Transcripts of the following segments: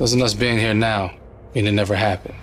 Doesn't us being here now mean it never happened?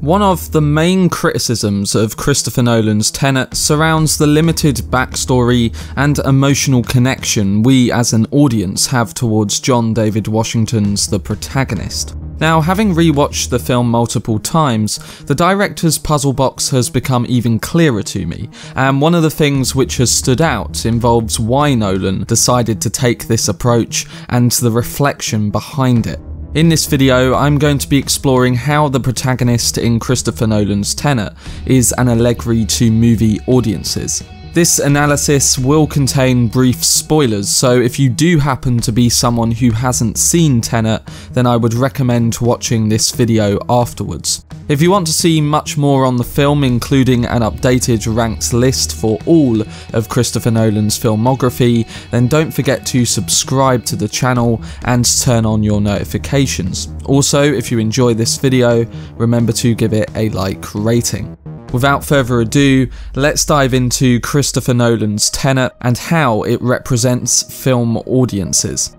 One of the main criticisms of Christopher Nolan's Tenet surrounds the limited backstory and emotional connection we as an audience have towards John David Washington's the protagonist. Now, having rewatched the film multiple times, the director's puzzle box has become even clearer to me, and one of the things which has stood out involves why Nolan decided to take this approach and the reflection behind it. In this video, I'm going to be exploring how the protagonist in Christopher Nolan's Tenet is an allegory to movie audiences. This analysis will contain brief spoilers, so if you do happen to be someone who hasn't seen Tenet, then I would recommend watching this video afterwards. If you want to see much more on the film, including an updated ranked list for all of Christopher Nolan's filmography, then don't forget to subscribe to the channel and turn on your notifications. Also, if you enjoy this video, remember to give it a like rating. Without further ado, let's dive into Christopher Nolan's Tenet and how it represents film audiences.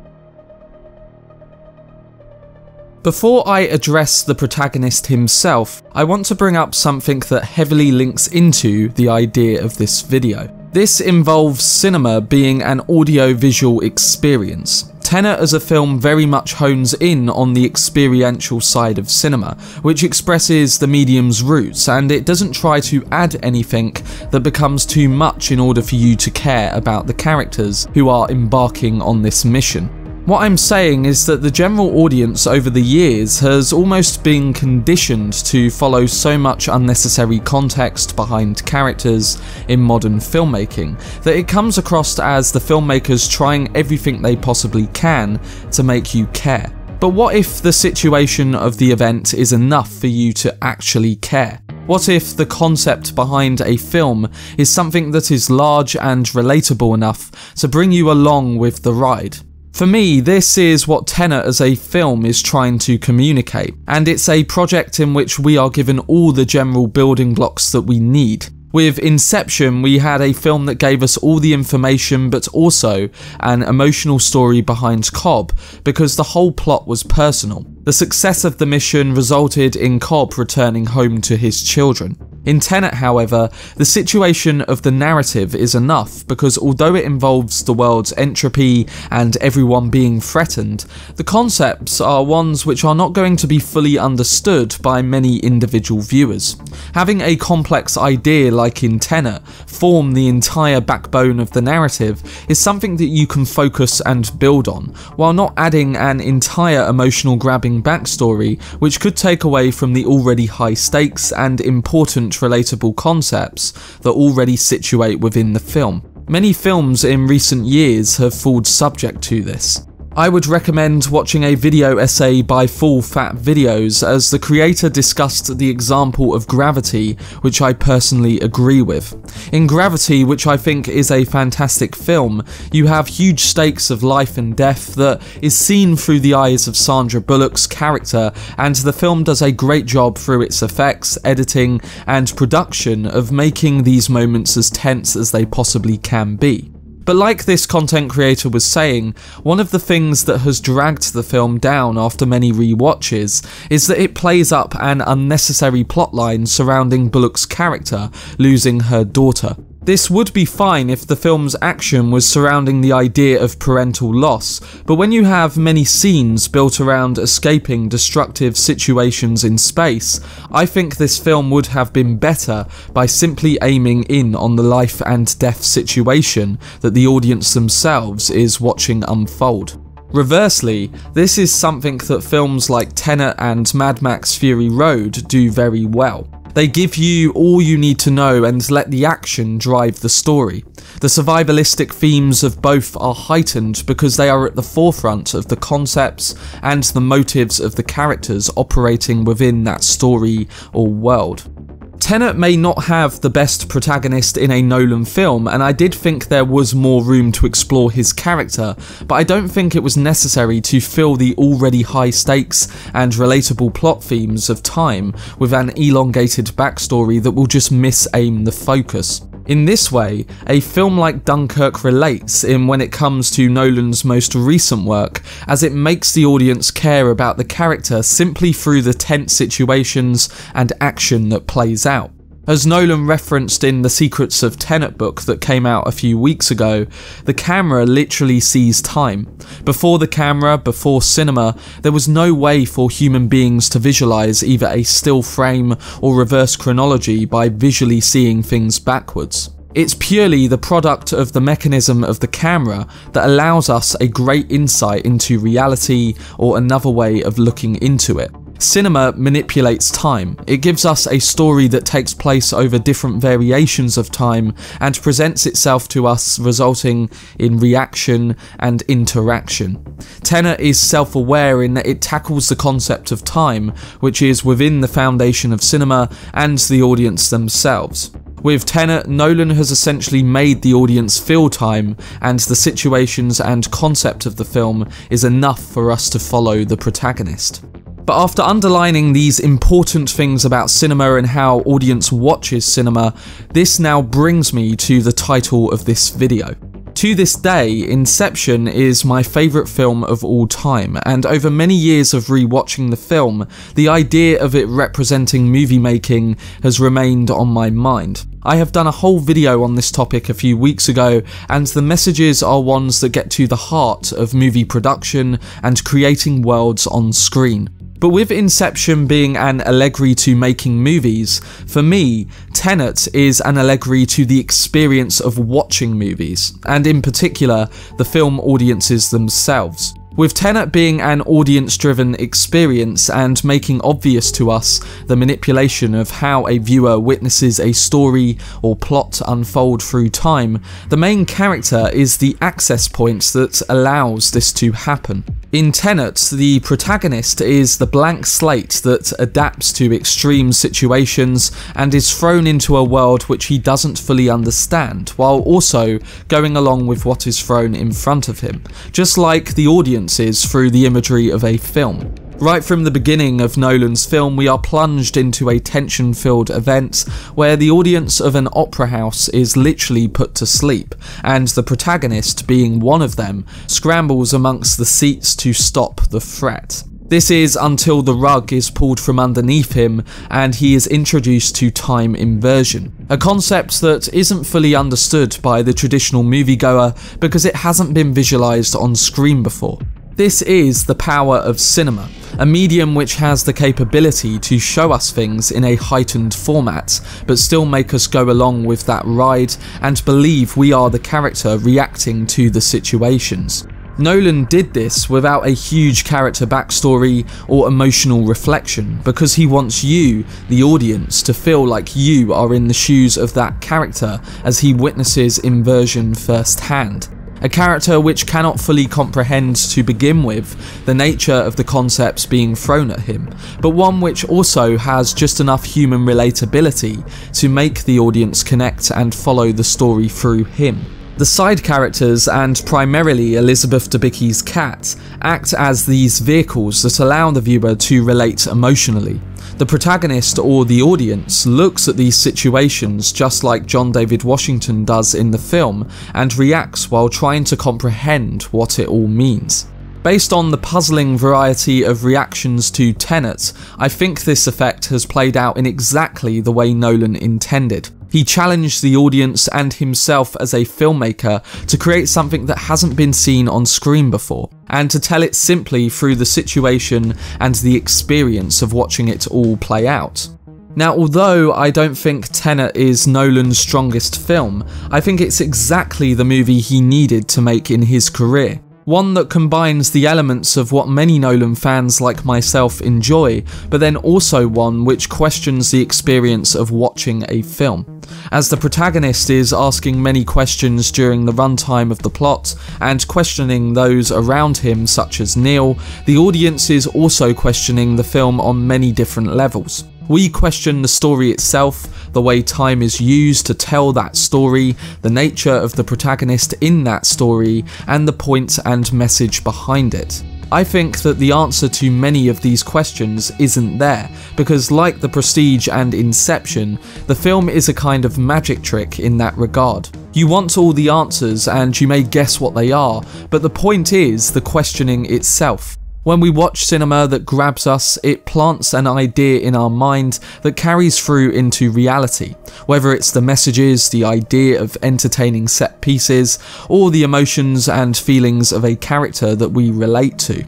Before I address the protagonist himself, I want to bring up something that heavily links into the idea of this video. This involves cinema being an audio-visual experience. Tenet as a film very much hones in on the experiential side of cinema, which expresses the medium's roots, and it doesn't try to add anything that becomes too much in order for you to care about the characters who are embarking on this mission. What I'm saying is that the general audience over the years has almost been conditioned to follow so much unnecessary context behind characters in modern filmmaking that it comes across as the filmmakers trying everything they possibly can to make you care. But what if the situation of the event is enough for you to actually care? What if the concept behind a film is something that is large and relatable enough to bring you along with the ride? For me, this is what Tenet as a film is trying to communicate, and it's a project in which we are given all the general building blocks that we need. With Inception, we had a film that gave us all the information but also an emotional story behind Cobb, because the whole plot was personal. The success of the mission resulted in Cobb returning home to his children. In Tenet, however, the situation of the narrative is enough, because although it involves the world's entropy and everyone being threatened, the concepts are ones which are not going to be fully understood by many individual viewers. Having a complex idea like in Tenet form the entire backbone of the narrative is something that you can focus and build on, while not adding an entire emotional grabbing backstory which could take away from the already high stakes and important relatable concepts that already situate within the film. Many films in recent years have fallen subject to this. I would recommend watching a video essay by Full Fat Videos, as the creator discussed the example of Gravity, which I personally agree with. In Gravity, which I think is a fantastic film, you have huge stakes of life and death that is seen through the eyes of Sandra Bullock's character, and the film does a great job through its effects, editing, and production of making these moments as tense as they possibly can be. But like this content creator was saying, one of the things that has dragged the film down after many re-watches is that it plays up an unnecessary plotline surrounding Bullock's character losing her daughter. This would be fine if the film's action was surrounding the idea of parental loss, but when you have many scenes built around escaping destructive situations in space, I think this film would have been better by simply aiming in on the life and death situation that the audience themselves is watching unfold. Reversely, this is something that films like Tenet and Mad Max Fury Road do very well. They give you all you need to know and let the action drive the story. The survivalistic themes of both are heightened because they are at the forefront of the concepts and the motives of the characters operating within that story or world. Tenet may not have the best protagonist in a Nolan film, and I did think there was more room to explore his character, but I don't think it was necessary to fill the already high stakes and relatable plot themes of time with an elongated backstory that will just misaim the focus. In this way, a film like Dunkirk relates in when it comes to Nolan's most recent work, as it makes the audience care about the character simply through the tense situations and action that plays out. As Nolan referenced in the Secrets of Tenet book that came out a few weeks ago, the camera literally sees time. Before the camera, before cinema, there was no way for human beings to visualize either a still frame or reverse chronology by visually seeing things backwards. It's purely the product of the mechanism of the camera that allows us a great insight into reality or another way of looking into it. Cinema manipulates time. It gives us a story that takes place over different variations of time and presents itself to us, resulting in reaction and interaction. Tenet is self-aware in that it tackles the concept of time, which is within the foundation of cinema and the audience themselves. With Tenet, Nolan has essentially made the audience feel time, and the situations and concept of the film is enough for us to follow the protagonist. But after underlining these important things about cinema and how audience watches cinema, this now brings me to the title of this video. To this day, Inception is my favourite film of all time, and over many years of re-watching the film, the idea of it representing movie making has remained on my mind. I have done a whole video on this topic a few weeks ago, and the messages are ones that get to the heart of movie production and creating worlds on screen. But with Inception being an allegory to making movies, for me, Tenet is an allegory to the experience of watching movies, and in particular, the film audiences themselves. With Tenet being an audience-driven experience and making obvious to us the manipulation of how a viewer witnesses a story or plot unfold through time, the main character is the access point that allows this to happen. In Tenet, the protagonist is the blank slate that adapts to extreme situations and is thrown into a world which he doesn't fully understand, while also going along with what is thrown in front of him, just like the audience is through the imagery of a film. Right from the beginning of Nolan's film, we are plunged into a tension-filled event where the audience of an opera house is literally put to sleep, and the protagonist, being one of them, scrambles amongst the seats to stop the threat. This is until the rug is pulled from underneath him and he is introduced to time inversion, a concept that isn't fully understood by the traditional moviegoer because it hasn't been visualized on screen before. This is the power of cinema, a medium which has the capability to show us things in a heightened format, but still make us go along with that ride and believe we are the character reacting to the situations. Nolan did this without a huge character backstory or emotional reflection because he wants you, the audience, to feel like you are in the shoes of that character as he witnesses inversion firsthand. A character which cannot fully comprehend to begin with the nature of the concepts being thrown at him, but one which also has just enough human relatability to make the audience connect and follow the story through him. The side characters, and primarily Elizabeth Debicki's cat, act as these vehicles that allow the viewer to relate emotionally. The protagonist, or the audience, looks at these situations just like John David Washington does in the film and reacts while trying to comprehend what it all means. Based on the puzzling variety of reactions to Tenet, I think this effect has played out in exactly the way Nolan intended. He challenged the audience and himself as a filmmaker to create something that hasn't been seen on screen before, and to tell it simply through the situation and the experience of watching it all play out. Now, although I don't think Tenet is Nolan's strongest film, I think it's exactly the movie he needed to make in his career. One that combines the elements of what many Nolan fans like myself enjoy, but then also one which questions the experience of watching a film, as the protagonist is asking many questions during the runtime of the plot and questioning those around him such as Neil, the audience is also questioning the film on many different levels. We question the story itself, the way time is used to tell that story, the nature of the protagonist in that story, and the point and message behind it. I think that the answer to many of these questions isn't there, because like The Prestige and Inception, the film is a kind of magic trick in that regard. You want all the answers and you may guess what they are, but the point is the questioning itself. When we watch cinema that grabs us, it plants an idea in our mind that carries through into reality. Whether it's the messages, the idea of entertaining set pieces, or the emotions and feelings of a character that we relate to.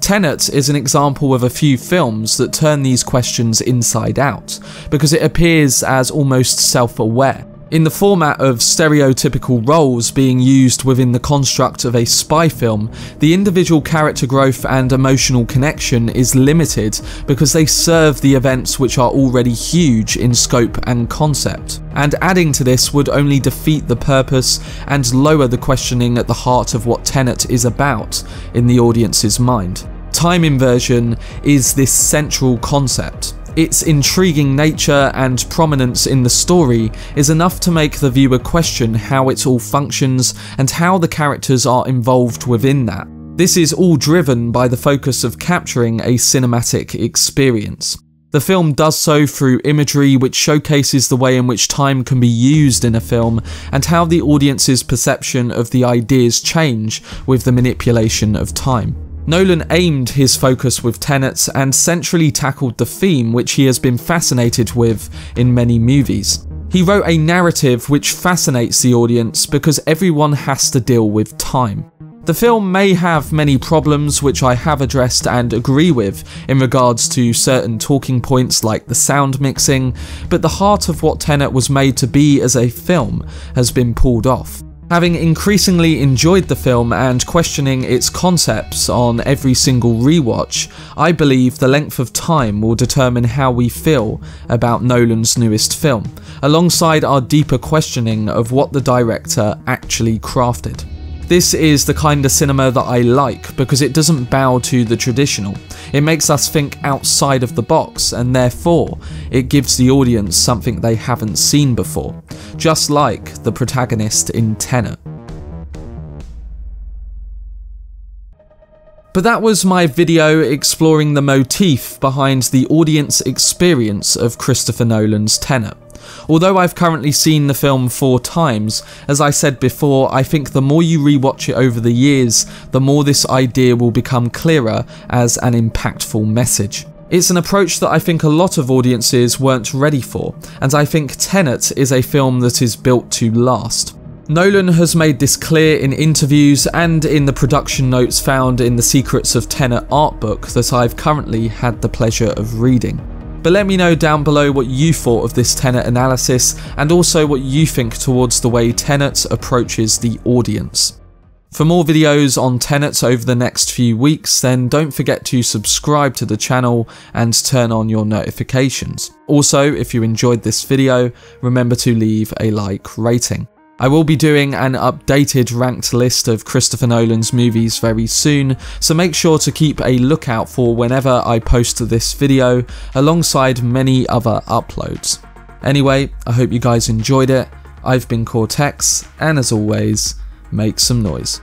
Tenet is an example of a few films that turn these questions inside out, because it appears as almost self-aware. In the format of stereotypical roles being used within the construct of a spy film, the individual character growth and emotional connection is limited because they serve the events which are already huge in scope and concept. And adding to this would only defeat the purpose and lower the questioning at the heart of what Tenet is about in the audience's mind. Time inversion is this central concept. Its intriguing nature and prominence in the story is enough to make the viewer question how it all functions and how the characters are involved within that. This is all driven by the focus of capturing a cinematic experience. The film does so through imagery which showcases the way in which time can be used in a film and how the audience's perception of the ideas change with the manipulation of time. Nolan aimed his focus with Tenet and centrally tackled the theme which he has been fascinated with in many movies. He wrote a narrative which fascinates the audience because everyone has to deal with time. The film may have many problems which I have addressed and agree with in regards to certain talking points like the sound mixing, but the heart of what Tenet was made to be as a film has been pulled off. Having increasingly enjoyed the film and questioning its concepts on every single rewatch, I believe the length of time will determine how we feel about Nolan's newest film, alongside our deeper questioning of what the director actually crafted. This is the kind of cinema that I like because it doesn't bow to the traditional. It makes us think outside of the box and therefore it gives the audience something they haven't seen before, just like the protagonist in Tenet. But that was my video exploring the motif behind the audience experience of Christopher Nolan's Tenet. Although I've currently seen the film 4 times, as I said before, I think the more you rewatch it over the years, the more this idea will become clearer as an impactful message. It's an approach that I think a lot of audiences weren't ready for, and I think Tenet is a film that is built to last. Nolan has made this clear in interviews and in the production notes found in the Secrets of Tenet art book that I've currently had the pleasure of reading. But let me know down below what you thought of this Tenet analysis and also what you think towards the way Tenet approaches the audience. For more videos on Tenet over the next few weeks, then don't forget to subscribe to the channel and turn on your notifications. Also, if you enjoyed this video, remember to leave a like rating. I will be doing an updated ranked list of Christopher Nolan's movies very soon, so make sure to keep a lookout for whenever I post this video, alongside many other uploads. Anyway, I hope you guys enjoyed it. I've been Cortex, and as always, make some noise.